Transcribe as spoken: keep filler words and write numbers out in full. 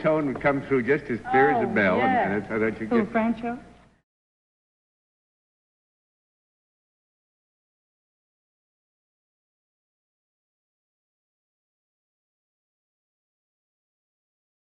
tone would come through just as clear oh, as a bell. Yeah. And, and I thought you get... Who, Francho?